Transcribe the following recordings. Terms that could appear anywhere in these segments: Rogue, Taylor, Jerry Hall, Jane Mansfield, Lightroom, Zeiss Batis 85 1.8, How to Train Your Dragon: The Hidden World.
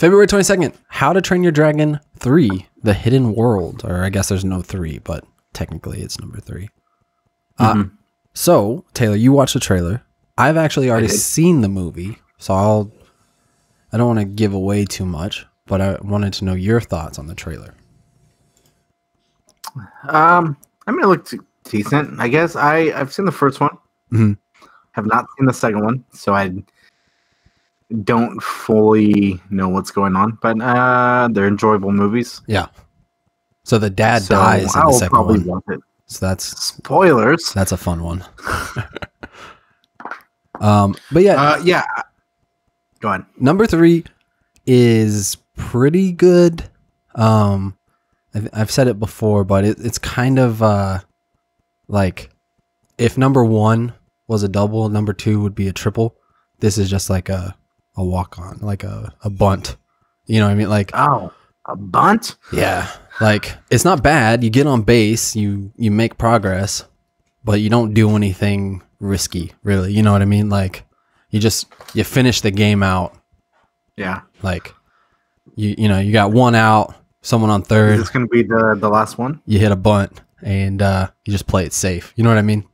February 22nd, How to Train Your Dragon 3, The Hidden World. Or I guess there's no 3, but technically it's number 3. So, Taylor, you watched the trailer. I've actually already seen the movie, so I don't want to give away too much, but I wanted to know your thoughts on the trailer. I mean, it looked decent, I guess. I've seen the first one. Have not seen the second one, so I don't fully know what's going on, but they're enjoyable movies. Yeah. So the dad dies in the second one. Watch it. So that's spoilers. That's a fun one. But yeah, go on. Number 3 is pretty good. I've said it before, but it's kind of like if number 1 was a double, number 2 would be a triple. This is just like a walk on, like a bunt. You know what I mean? Like, oh, a bunt? Yeah. Like, it's not bad. You get on base, you make progress, but you don't do anything risky, really. You know what I mean? Like, you finish the game out. Yeah. Like you know, you got one out, someone on third. Is this gonna be the last one? You hit a bunt and you just play it safe. You know what I mean?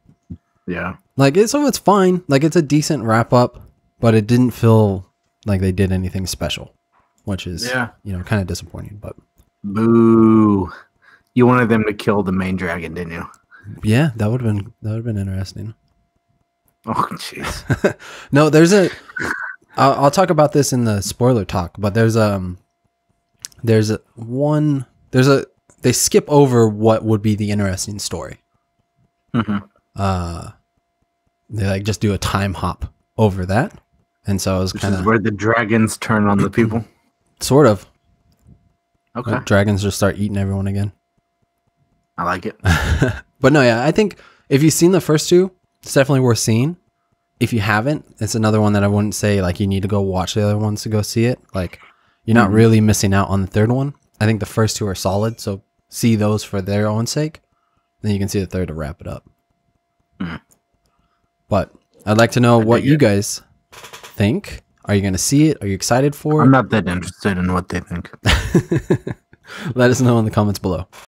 Yeah. Like it's fine. Like it's a decent wrap up, but it didn't feel like they did anything special, which is you know, kind of disappointing, but boo. You wanted them to kill the main dragon, didn't you? Yeah, that would have been interesting. Oh jeez. No, I'll talk about this in the spoiler talk, but they skip over what would be the interesting story. They like just do a time hop over that. And so it was kind of where the dragons turn on the people. Sort of. Okay. The dragons just start eating everyone again. I like it. But no, yeah, I think if you've seen the first 2, it's definitely worth seeing. If you haven't, it's another one that I wouldn't say like you need to go watch the other ones to go see it. Like you're not really missing out on the third one. I think the first 2 are solid, so see those for their own sake. Then you can see the third to wrap it up. But I'd like to know what you guys think. Are you going to see it? Are you excited for it? I'm not that interested in what they think. Let us know in the comments below.